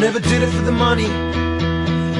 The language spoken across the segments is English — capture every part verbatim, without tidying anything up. never did it for the money.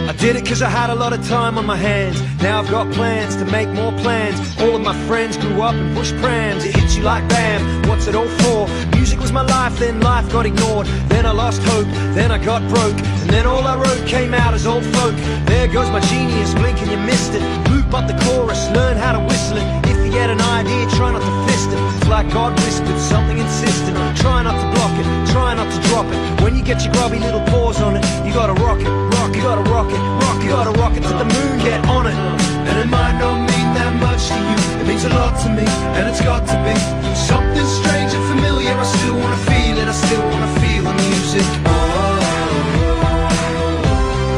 I did it cause I had a lot of time on my hands. Now I've got plans to make more plans. All of my friends grew up and pushed prams. It hits you like bam, what's it all for? Music was my life, then life got ignored. Then I lost hope, then I got broke. And then all I wrote came out as old folk. There goes my genius, blink and you missed it. Loop up the chorus, learn how to whistle it. If you get an idea, try not to fist it. It's like God whispered something insistent. Try not to block it, try not to drop it. When you get your grubby little paws on it, you gotta rock it, rock it, gotta rock it. Rock, you gotta rock it to the moon, get on it. And it might not mean that much to you, it means a lot to me, and it's got to be something strange and familiar. I still wanna feel it, I still wanna feel the music. Oh,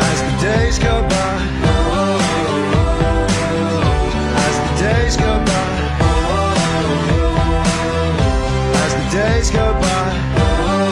as the days go by. Oh, as the days go by. Oh, as the days go by. Oh,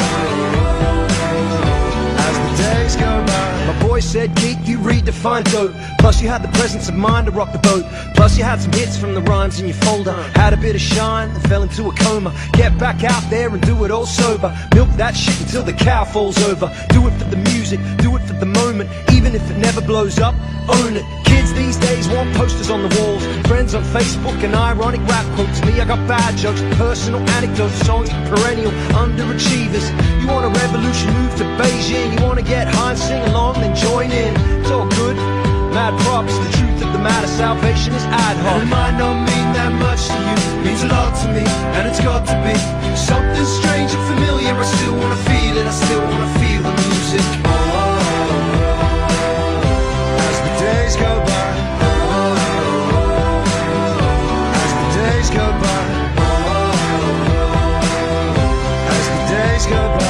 as the days go by. My boy said, geek, you redefined dope. Plus you had the presence of mind to rock the boat. Plus you had some hits from the rhymes in your folder. Had a bit of shine and fell into a coma. Get back out there and do it all sober. Milk that shit until the cow falls over. Do it for the music, do it for the moment. Even if it never blows up, own it. Kids these days want posters on the walls, friends on Facebook and ironic rap quotes. Me, I got bad jokes, personal anecdotes, songs perennial underachievers. You want a revolution, move to Beijing. You wanna get high and sing along, then join in. It's all good, mad props. The truth of the matter, salvation is ad hoc. And it might not mean that much to you, it means a lot to me, and it's got to be something strange and familiar. I still wanna feel it, I still wanna feel the music. Oh, as the days go by. Oh, as the days go by. Oh, as the days go by.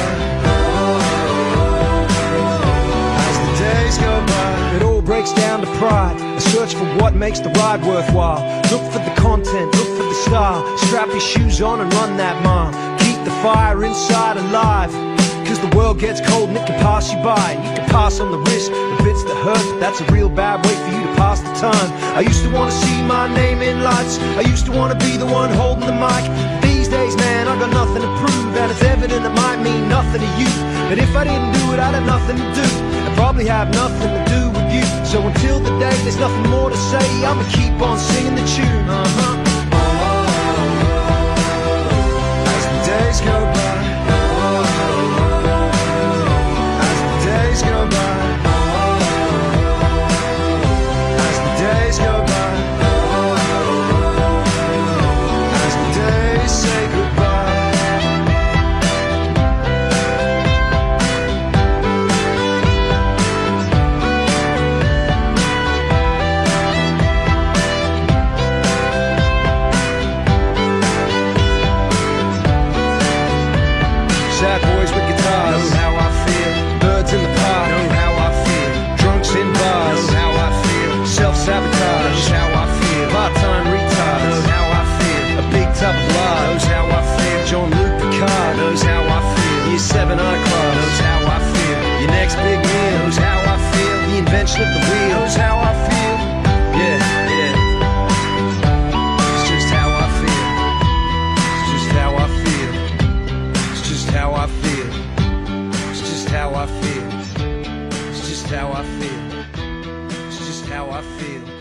Breaks down to pride, a search for what makes the ride worthwhile. Look for the content, look for the star. Strap your shoes on and run that mile. Keep the fire inside alive, cause the world gets cold and it can pass you by. You can pass on the wrist, the bits that hurt, but that's a real bad way for you to pass the time. I used to want to see my name in lights, I used to want to be the one holding the mic. These days, man, I got nothing to prove, and it's evident it might mean nothing to you. But if I didn't do it, I'd have nothing to do. I'd probably have nothing to do with you. So until the day there's nothing more to say, I'ma keep on singing the tune. Uh-huh. Oh, as the days go by. Oh, as the days go by. Oh, as the days go by. Oh, as the days say goodbye. Seven iCloud knows how I feel. Your next big meal knows how I feel. The invention of the wheel knows how I feel. Yeah, yeah. It's just how I feel. It's just how I feel. It's just how I feel. It's just how I feel. It's just how I feel. It's just how I feel.